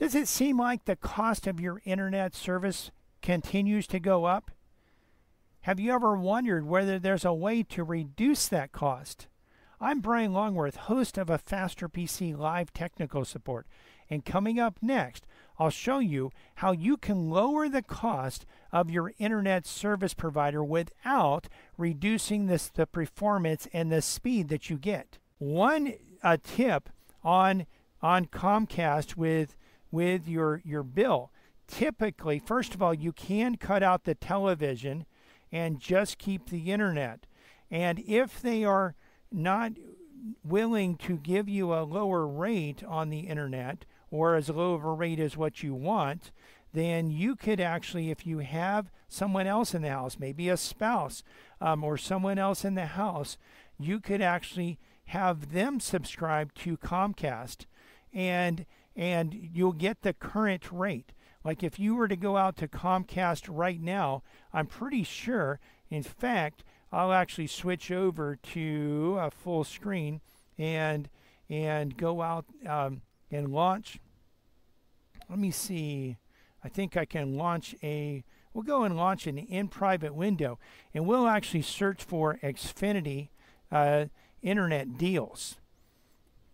Does it seem like the cost of your internet service continues to go up? Have you ever wondered whether there's a way to reduce that cost? I'm Brian Longworth, host of a Faster PC Live Technical Support, and coming up next, I'll show you how you can lower the cost of your internet service provider without reducing the performance and the speed that you get. One tip on Comcast with your bill. Typically, first of all, you can cut out the television and just keep the internet. And if they are not willing to give you a lower rate on the internet, or as low of a rate as what you want, then you could actually, if you have someone else in the house, maybe a spouse or someone else in the house, you could actually have them subscribe to Comcast, and you'll get the current rate. Like if you were to go out to Comcast right now, I'm pretty sure, in fact, I'll actually switch over to a full screen and go out and launch. Let me see. I think I can launch a, we'll go and launch an in private window, and we'll actually search for Xfinity internet deals.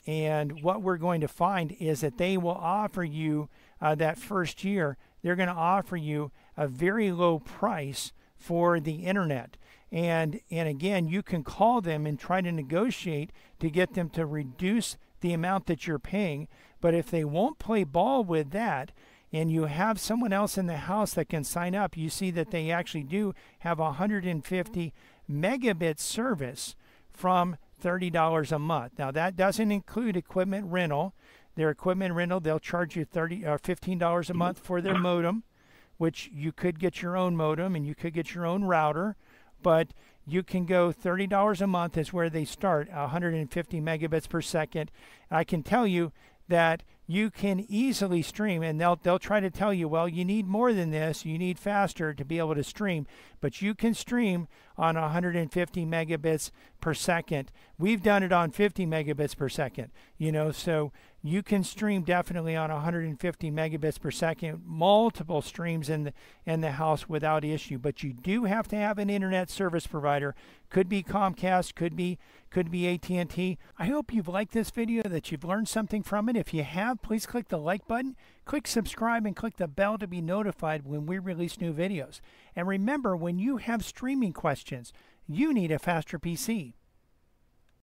And what we're going to find is that they will offer you that first year, they're going to offer you a very low price for the internet. And again, you can call them and try to negotiate to get them to reduce the amount that you're paying. But if they won't play ball with that, and you have someone else in the house that can sign up, you see that they actually do have 150 megabit service from $30 a month. Now that doesn't include equipment rental. Their equipment rental, they'll charge you $15 a month for their modem, which you could get your own modem and you could get your own router, but you can go $30 a month is where they start, 150 megabits per second. And I can tell you that you can easily stream, and they'll try to tell you, well, you need more than this, you need faster to be able to stream, but you can stream on 150 megabits per second. We've done it on 50 megabits per second, you know, so you can stream definitely on 150 megabits per second, multiple streams in the house without issue. But you do have to have an internet service provider. Could be Comcast, could be AT&T. I hope you've liked this video, that you've learned something from it. If you have, please click the like button, click subscribe, and click the bell to be notified when we release new videos. And remember, when you have streaming questions, you need a faster PC.